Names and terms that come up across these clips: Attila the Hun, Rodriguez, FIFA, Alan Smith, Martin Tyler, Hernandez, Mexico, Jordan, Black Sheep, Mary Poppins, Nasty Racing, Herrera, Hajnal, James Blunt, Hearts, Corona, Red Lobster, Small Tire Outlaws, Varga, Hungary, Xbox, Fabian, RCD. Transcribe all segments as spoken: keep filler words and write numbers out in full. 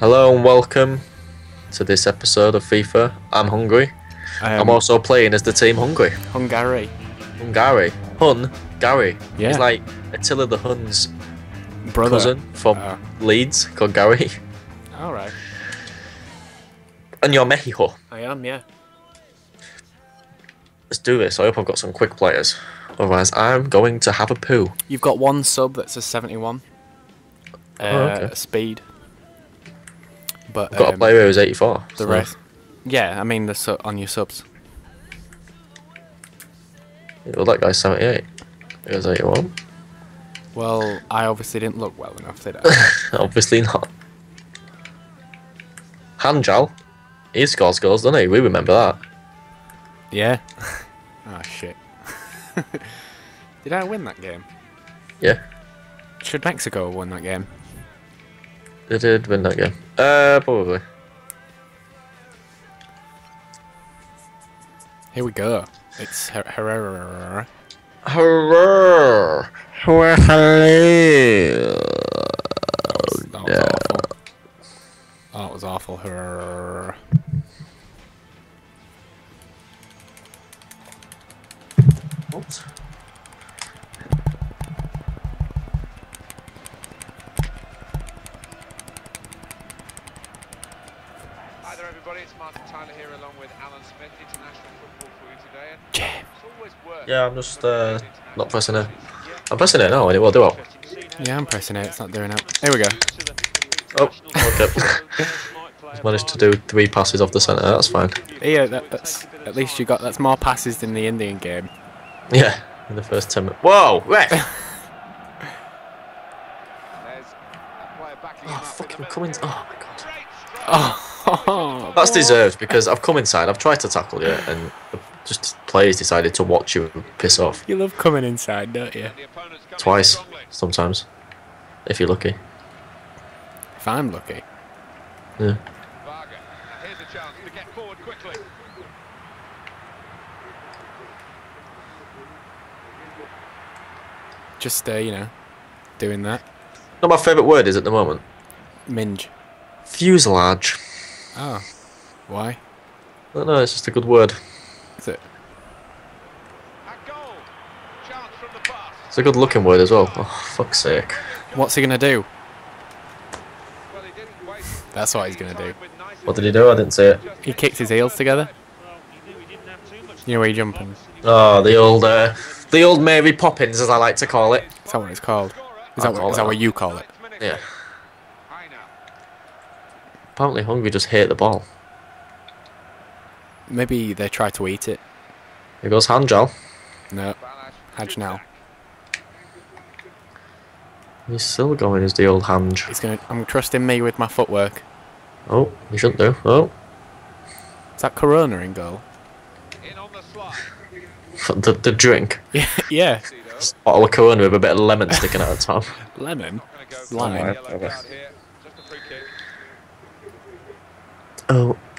Hello and welcome to this episode of FIFA. I'm Hungary. Um, I'm also playing as the team Hungary. Hungary. Hungary. Hun. Gary. Yeah. He's like Attila the Hun's brother, cousin from uh. Leeds, called Gary. All right. And you're Mexico. I am, yeah. Let's do this. I hope I've got some quick players. Otherwise, I'm going to have a poo. You've got one sub that's a seventy-one. Uh, oh, okay. Speed. But I've got um, a player who's eighty-four. The so. rest. Yeah, I mean, the su on your subs. Yeah, well, that guy's seventy-eight. He was eighty-one. Well, I obviously didn't look well enough, did I? Obviously not. Hajnal. He scores goals, doesn't he? We remember that. Yeah. Oh, shit. Did I win that game? Yeah. Should Mexico have won that game? They did win that game. Uh, probably. Here we go. It's Her Herrera. Herrera. Herrera. That was, that was yeah. awful. Oh, it was awful. Herrera. Oops. Hi there, everybody. It's Martin Tyler here, along with Alan Smith, international football for you today. Yeah. Yeah, I'm just uh, not pressing it. I'm pressing it now, and it will do it. Yeah, I'm pressing it. It's not doing it. Here we go. Oh, okay. He's managed to do three passes off the centre. That's fine. Yeah, that, that's at least you got. That's more passes than the Indian game. Yeah, in the first ten minutes. Whoa, ref! Oh, fucking come in. Oh, my God. Oh. That's deserved, because I've come inside, I've tried to tackle you, and just players decided to watch you and piss off. You love coming inside, don't you? Twice, sometimes. If you're lucky. If I'm lucky. Yeah. Here's a chance to get forward quickly. Just, uh, you know, doing that. Not my favourite word is at the moment. Minge. Fuselage. Oh. Why? I don't know, it's just a good word. Is it? It's a good looking word as well. Oh, fuck's sake. What's he gonna do? That's what he's gonna do. What did he do? I didn't see it. He kicked his heels together. You know where you're jumping. Oh, the old, uh... the old Mary Poppins, as I like to call it. Is that what it's called? Is that, what, is that what you call it? Yeah. Apparently Hungary just hate the ball. Maybe they try to eat it. Here goes Hajnal. No. Hajnal. He's still going as the old Hanj. He's gonna, I'm trusting me with my footwork. Oh, you shouldn't do. Oh. Is that Corona in goal? In on the slide. The, the drink. Yeah, yeah. Just a bottle of Corona with a bit of lemon sticking out the top. Lemon? Lime. Oh,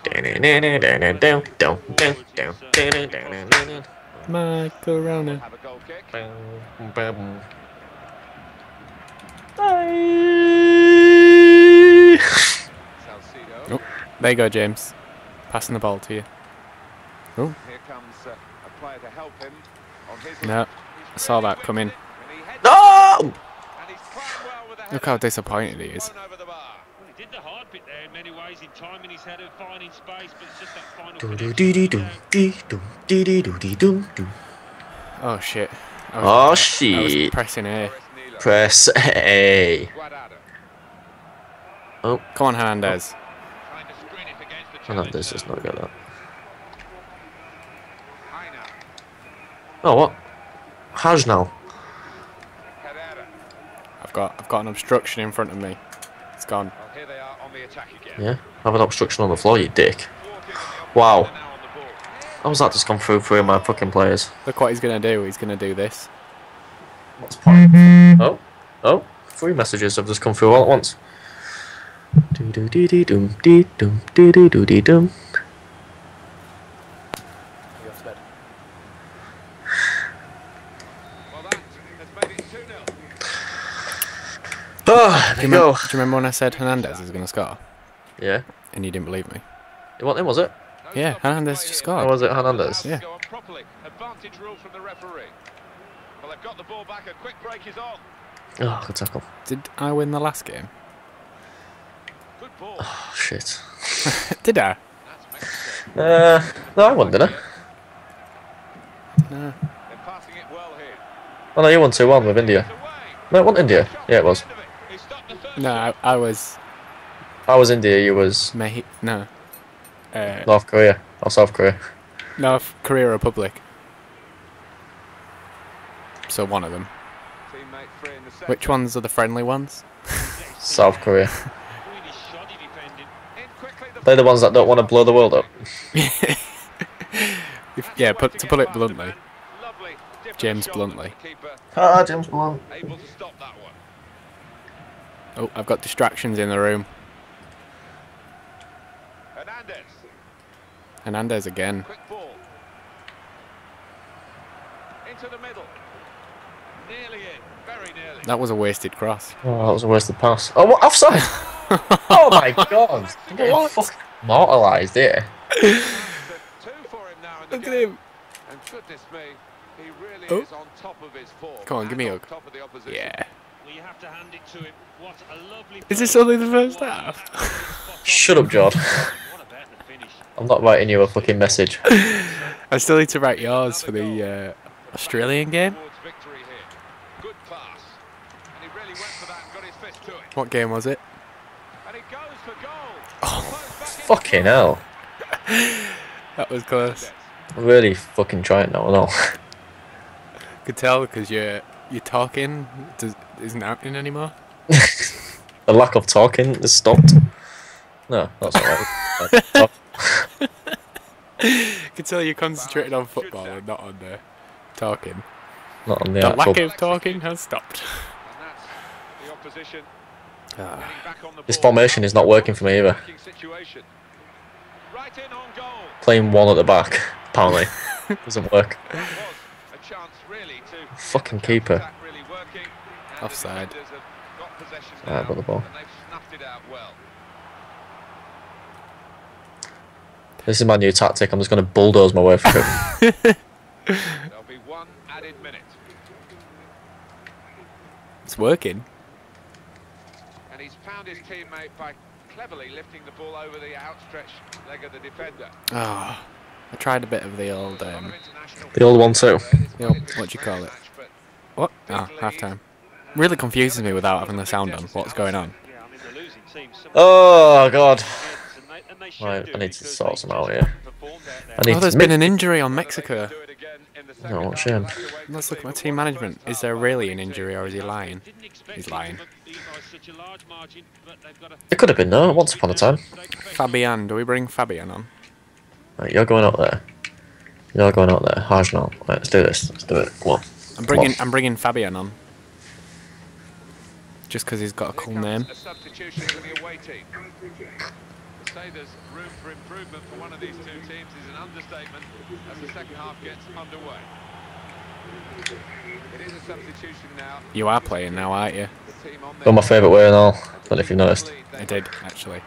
down, down, down, down, down, down, down, my Corona. Oh, there you go, James. Passing the ball to you. Oh. Here comes a player to help him. No, I saw that come in. No! Look how disappointed he is. Oh shit. Oh shit. I was pressing A. Press A. Oh, come on, Hernandez. Hernandez does not get that. Oh, what? Hajnal. I've got I've got an obstruction in front of me. It's gone. Well, here they are on the Yeah, have an obstruction on the floor, you dick. Wow. How's that just gone through three of my fucking players? Look what he's going to do. He's going to do this. What's the point? Oh, oh, three messages have just come through all at once. Do do do do dum do dum do do do do dum. Oh, do you, no. do you remember when I said Hernandez is going to score? Yeah. And you didn't believe me. It wasn't him, was it? Yeah, Hernandez just scored. Oh, was it Hernandez? Yeah. Oh, good tackle. Did I win the last game? Oh, shit. Did I? Uh, no, I won, did I? No. Oh, no, you won two one with India. No, it wasn't India. Yeah, it was. No, I, I was... I was India, you was... Mehi no. Uh, North Korea. Or South Korea. North Korea Republic. So one of them. Which ones are the friendly ones? South Korea. They're the ones that don't want to blow the world up. if, yeah, put, to put it bluntly. James Bluntly. Ah, James Blunt. Oh, I've got distractions in the room. Hernandez. Hernandez again. Quick ball. Into the middle. Nearly in. Very nearly. That was a wasted cross. Oh, that was a wasted pass. Oh, what? Offside! Oh my god! I'm getting fucking mortalised here. Look at him. And goodness me. He really oh. is on top of his form. Come on, give me a hug. Yeah. Well, you have to hand it to him. What a lovely is this only the first half? Shut up, Jord. I'm not writing you a fucking message. I still need to write yours for the uh, Australian game. What game was it? Oh, fucking hell. That was close. I'm really fucking trying that one all. Could tell because you're you're talking does, isn't happening anymore. The lack of talking has stopped. No, that's not right. Could tell you're concentrating on football and not on the talking. Not on the, the actual. The lack of talking has stopped. Ah. This formation is not working for me either. Right in on goal. Playing one at the back, apparently. Doesn't work. Really to fucking keeper. Really offside. Ah, got the ball. Well. This is my new tactic. I'm just going to bulldoze my way through. There'll be one added minute. It's working. And he's found his teammate by cleverly lifting the ball over the outstretched leg of the defender. Ah. Oh. I tried a bit of the old, um, the old one too. The old, what do you call it? What? Ah, oh, halftime. Really confuses me without having the sound on. What's going on? Oh god! Right, I need to sort some out here. I need oh, there's to been an injury on Mexico. No, what shame. Let's look at my team management. Is there really an injury or is he lying? He's lying. It could have been no. Once upon a time. Fabian, do we bring Fabian on? Right, you're going up there. You're going up there. Hajnal. Right, let's do this. Let's do it. Come on. I'm bringing. I'm bringing Fabian on. Just because he's got a cool name. You are playing now, aren't you? Got my favourite way and all. I don't know if you noticed. I did actually.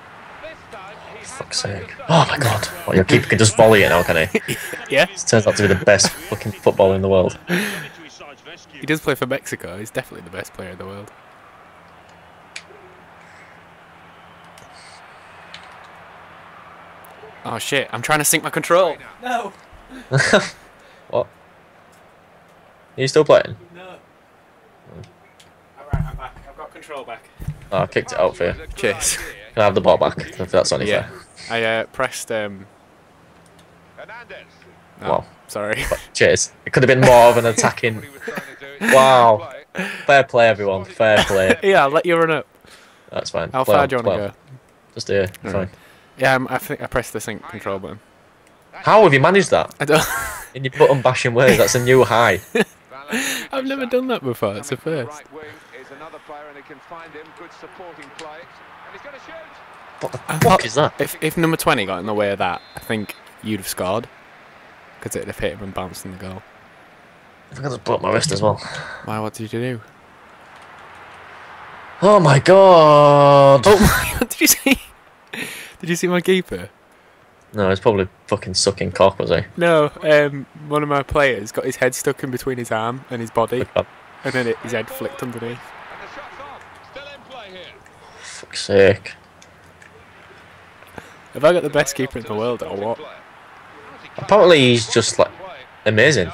Fuck's sake. Oh my god. Well, your keeper can just volley it now, can he? Yeah. It turns out to be the best fucking footballer in the world. He does play for Mexico. He's definitely the best player in the world. Oh shit. I'm trying to sync my control. No. What? Are you still playing? No. Alright, I'm back. I've got control back. Oh, I kicked it out for you. Cheers. Can I have the ball back? If that's only yeah. fair. I uh, pressed. Um... Oh, wow. Sorry. Cheers. It could have been more of an attacking. Wow. Fair play, everyone. Fair play. Yeah, I'll let you run up. That's fine. How play far on. Do you want to go? Just there. It's right. Fine. Yeah, I'm, I think I pressed the sync control button. How have you managed that? I don't. In your button bashing ways, that's a new high. I've never done that before. It's a first. What the I fuck is that? If if number twenty got in the way of that, I think you'd have scored because it'd have hit him and bounced in the goal. I think I just broke my wrist as well. Why? What did you do? Oh my god! Oh my god! Did you see? Did you see my keeper? No, it's probably fucking sucking cock, was he? No, um, one of my players got his head stuck in between his arm and his body, and then it, his head flicked underneath. Fuck's sake. Have I got the best keeper in the world or what? Apparently he's just, like, amazing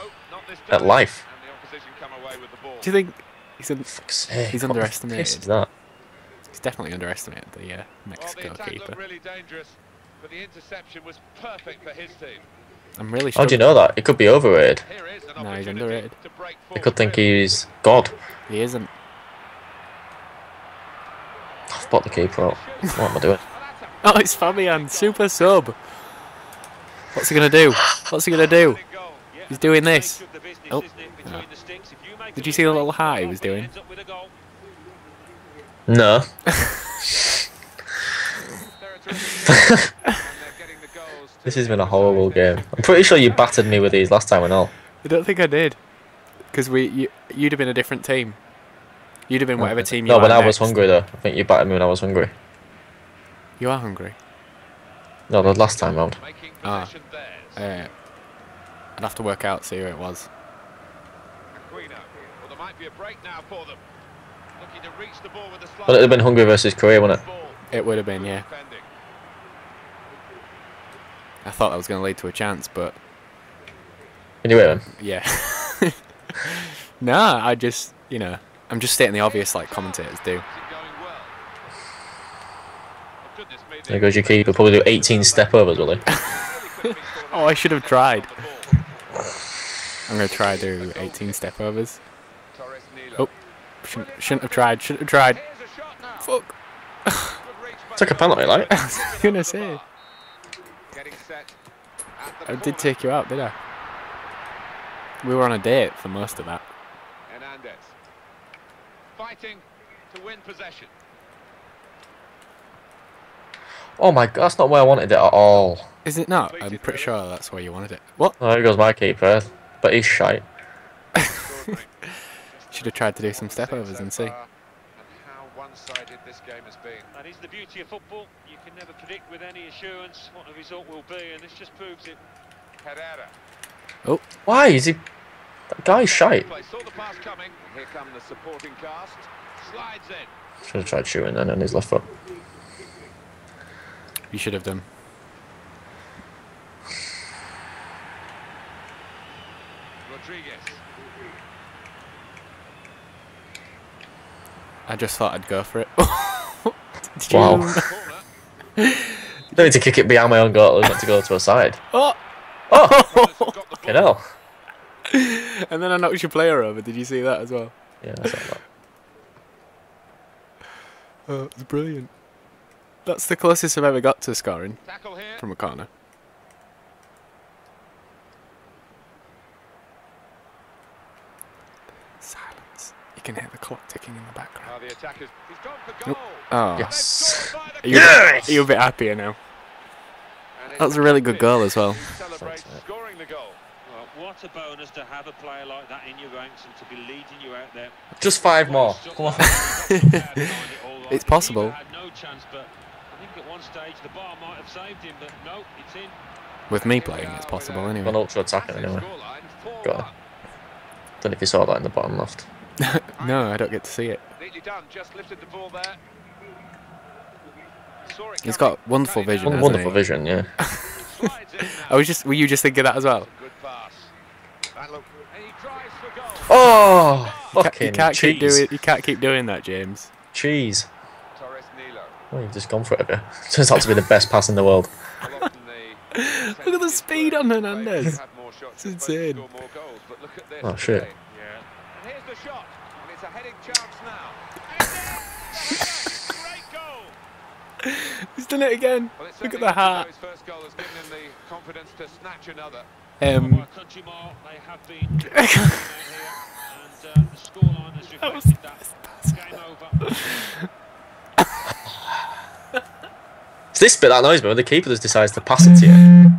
at life. Do you think he's, un Fuck's sake, he's underestimated? What is that? He's definitely underestimated, the uh, Mexico well, the keeper. Really but the interception was perfect for his team. I'm really sure. How do you know that? It could be overrated. No, he's underrated. They could think he's God. He isn't. I've bought the keeper out. What am I doing? Oh, it's Fabian. Super sub. What's he going to do? What's he going to do? He's doing this. Oh. No. Did you see the little high he was doing? No. This has been a horrible game. I'm pretty sure you battered me with these last time and all. I don't think I did, because we you, you'd have been a different team. You'd have been whatever team you. No, but I was hungry though. I think you battered me when I was hungry. You are hungry. No, the last time round. Ah, uh, I'd have to work out see who it was. But it'd have been Hungary versus Korea, wouldn't it? It would have been, yeah. I thought that was going to lead to a chance, but... Anyway then? Yeah. Nah, I just, you know, I'm just stating the obvious like commentators do. There goes your keeper. Probably do eighteen step-overs, will they? Oh, I should have tried. I'm going to try do eighteen step-overs. Oh, shouldn't, shouldn't have tried, shouldn't have tried. Fuck. Took a penalty, like. I was going to say. I did take you out, did I? We were on a date for most of that. Hernandez fighting to win possession. Oh my god, that's not where I wanted it at all. Is it not? I'm pretty sure that's where you wanted it. What? Oh, there goes my keeper, but he's shite. Should have tried to do some step overs and see. One-sided this game has been. That is the beauty of football. You can never predict with any assurance what the result will be, and this just proves it. Herrera. Oh, why is he? That guy's shite. Saw the pass coming. Here come the supporting cast. Slides in. Should have tried shooting then on his left foot. You should have done. Rodriguez. I just thought I'd go for it. Wow. You don't need to kick it behind my own goal, not to go to a side. Oh! Oh! You know. And then I knocked your player over. Did you see that as well? Yeah, I saw that. Oh, it was brilliant. That's the closest I've ever got to scoring from a corner. You can hear the clock ticking in the background. Oh, oh. Yes. Are you, yes! Are you a bit happier now? That was a really good goal as well. What a bonus to have a player like that in your ranks and to be leading you out there. Just five more. Come on. It's possible. With me playing, it's possible anyway. An ultra attacker anyway. Got it. Don't know if you saw that in the bottom left. No, I don't get to see it. He's got wonderful vision. Wonderful vision, yeah. I was just, were you just thinking that as well? Oh, fucking you can't keep doing, you can't keep doing that, James. Cheese. Well, you've just gone for it a bit. Turns out to be the best pass in the world. Look at the speed on Hernandez. It's insane. Oh shit. Here's the shot, and it's a heading chance now. Great goal. He's done it again. Well, look at the hat. His first goal has given him the confidence to snatch another. Um. That was It's this bit that annoys me when the keeper just decides to pass it to you.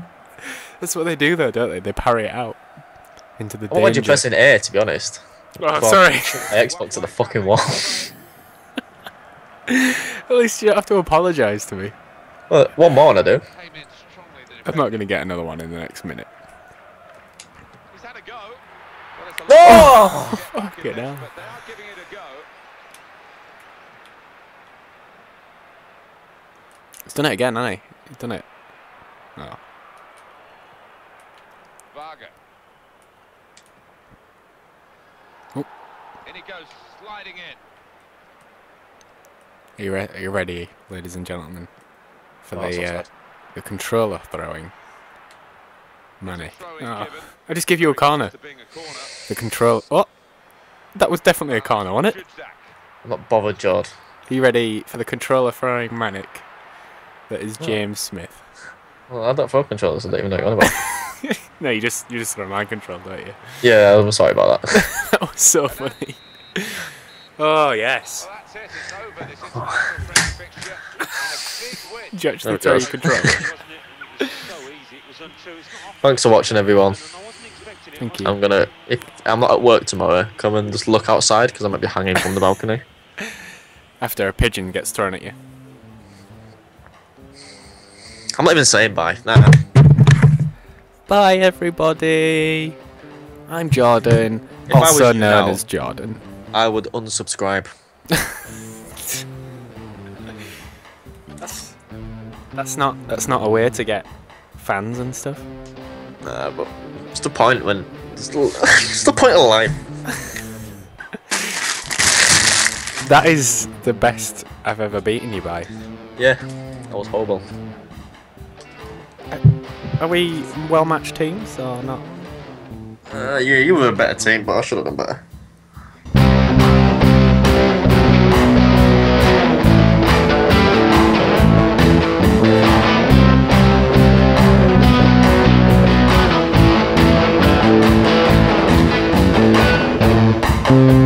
That's what they do, though, don't they? They parry it out into the. Why'd you press in air? To be honest. Oh, sorry. My Xbox to the fucking wall. At least you don't have to apologise to me. Well, one more, and I do. I'm not going to get another one in the next minute. He's had a go. Well, a oh! oh fuck it now. But they are giving it a go. He's done it again, hasn't he? He's done it. Oh. Varga. Oh. And he goes sliding in. Are you, re are you ready, ladies and gentlemen, for oh, the, uh, the controller throwing money? Oh. I'll just give you a corner. The control. Oh! That was definitely a corner, wasn't it? I'm not bothered, Jord. Are you ready for the controller throwing manic? That is James oh. Smith. Well, I don't throw controllers, I don't even know what you're on about. No, you just, you just throw mind control, don't you? Yeah, I'm sorry about that. That was so funny. Oh, yes. Well, that's it. It's over. This is oh. a friendly fixture and a big win. Judge the three control. Thanks for watching, everyone. Thank you. I'm gonna. If I'm not at work tomorrow, come and just look outside because I might be hanging from the balcony. After a pigeon gets thrown at you. I'm not even saying bye. Nah. Bye, everybody. I'm Jordan, if also known now, as Jordan. I would unsubscribe. that's that's not that's not a way to get fans and stuff. Nah, but it's the point when it's the, it's the point of life. That is the best I've ever beaten you by. Yeah, that was horrible. Are we well-matched teams or not? Uh, yeah, you were a better team, but I should have done better. Thank you.